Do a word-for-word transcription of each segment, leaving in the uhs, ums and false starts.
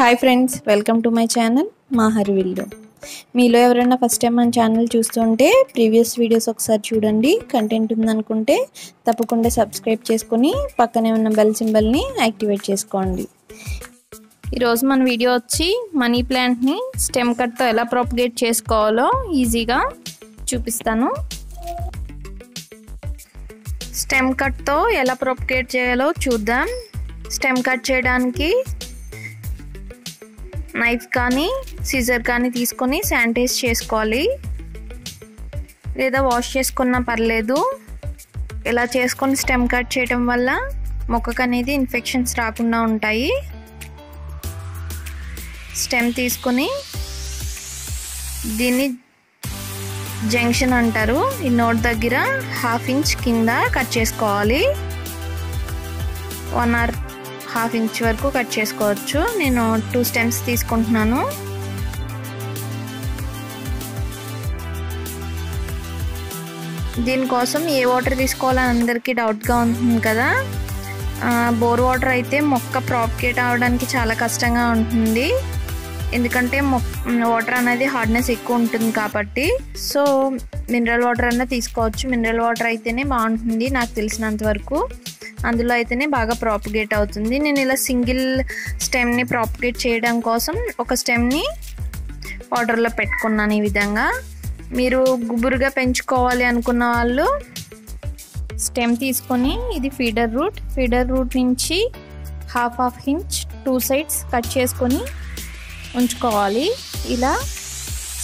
Hi friends, welcome to my channel मा हरिविल्लू। మీలో ఎవరైనా ఫస్ట్ టైం మన ఛానల్ చూస్తుంటే ప్రీవియస్ వీడియోస్ ఒకసారి చూడండి। కంటెంట్ ఉంది అనుకుంటే తప్పకుండా సబ్స్క్రైబ్ చేసుకొని పక్కనే ఉన్న బెల్ సింబల్ ని యాక్టివేట్ చేసుకోండి। ఈ రోజు మన వీడియో వచ్చి మనీ ప్లాంట్ ని స్టెమ్ కట్ తో ఎలా ప్రాపగేట్ చేసుకోవాలో ఈజీగా చూపిస్తాను। స్టెమ్ కట్ తో ఎలా ప్రాపగేట్ చేయాలో చూద్దాం। స్టెమ్ కట్ చేయడానికి నైఫ్ కానీ సిజర్ కానీ తీసుకొని శానిటైజ్ చేసుకోవాలి, లేదా వాష్ చేసుకున్నా పర్లేదు। ఇలా చేసుకొని స్టెమ్ కట్ చేయడం వల్ల మొక్కకు అనేది ఇన్ఫెక్షన్స్ రాకుండా ఉంటాయి। స్టెమ్ తీసుకొని దీన్ని జంక్షన్ అంటారు, ఈ నోట్ దగ్గర హాఫ్ ఇంచ్ కింద కట్ చేసుకోవాలి। వన్ ఆర్ హాఫ్ ఇంచ్ వరకు కట్ చేసుకోవచ్చు। నేను టూ స్టెమ్స్ తీసుకుంటున్నాను। దీనికోసం ఏ వాటర్ తీసుకోవాలని అందరికీ డౌట్గా ఉంటుంది కదా। బోర్ వాటర్ అయితే మొక్క ప్రాపగేట్ అవ్వడానికి చాలా కష్టంగా ఉంటుంది, ఎందుకంటే వాటర్ అనేది హార్డ్నెస్ ఎక్కువ ఉంటుంది కాబట్టి। సో మినరల్ వాటర్ అన్నా తీసుకోవచ్చు, మినరల్ వాటర్ అయితేనే బాగుంటుంది నాకు తెలిసినంత వరకు। అందులో అయితేనే బాగా ప్రాపగేట్ అవుతుంది। నేను ఇలా సింగిల్ స్టెమ్ని ప్రాపగేట్ చేయడం కోసం ఒక స్టెమ్ని వాటర్లో పెట్టుకున్నాను ఈ విధంగా। మీరు గుబురుగా పెంచుకోవాలి అనుకున్న వాళ్ళు స్టెమ్ తీసుకొని, ఇది ఫీడర్ రూట్, ఫీడర్ రూట్ నుంచి half half inch two sides cut చేసుకొని ఉంచుకోవాలి। ఇలా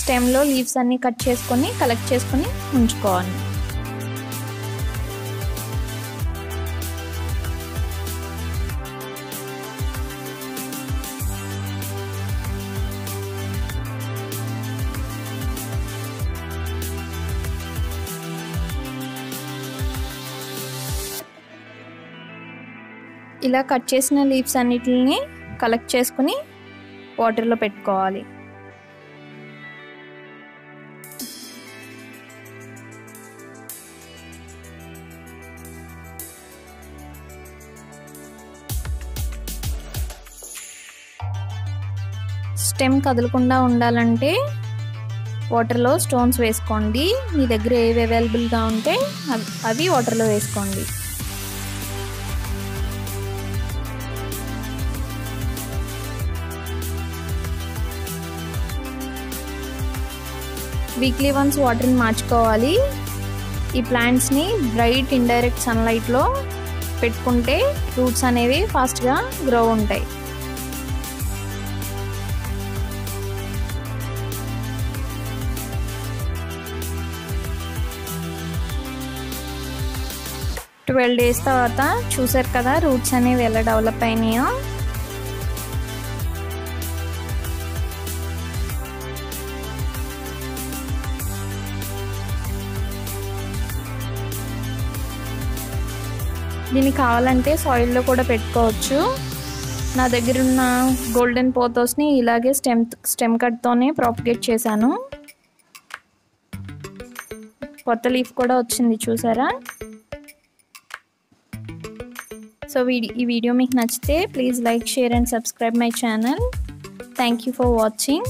స్టెమ్లో లీవ్స్ అన్నీ కట్ చేసుకొని కలెక్ట్ చేసుకొని ఉంచుకోవాలి। ఇలా కట్ చేసిన లీవ్స్ అన్నిటిని కలెక్ట్ చేసుకుని వాటర్లో పెట్టుకోవాలి। స్టెమ్ కదలకుండా ఉండాలంటే వాటర్లో స్టోన్స్ వేసుకోండి। మీ దగ్గర ఏవి అవైలబుల్గా ఉంటే అవి వాటర్లో వేసుకోండి। వీక్లీ వన్స్ వాటర్ని మార్చుకోవాలి। ఈ ప్లాంట్స్ని బ్రైట్ ఇండైరెక్ట్ సన్లైట్లో పెట్టుకుంటే రూట్స్ అనేవి ఫాస్ట్గా గ్రో ఉంటాయి। ట్వెల్వ్ డేస్ తర్వాత చూసారు కదా రూట్స్ అనేవి ఎలా డెవలప్ అయినాయో। దీన్ని కావాలంటే సాయిల్లో కూడా పెట్టుకోవచ్చు। నా దగ్గర ఉన్న గోల్డెన్ పోథోస్ని ఇలాగే స్టెమ్ స్టెమ్ కట్తోనే ప్రాపగేట్ చేశాను। కొత్త లీఫ్ కూడా వచ్చింది చూసారా। సో వీడి ఈ వీడియో మీకు నచ్చితే please like, share and subscribe my channel. Thank you for watching.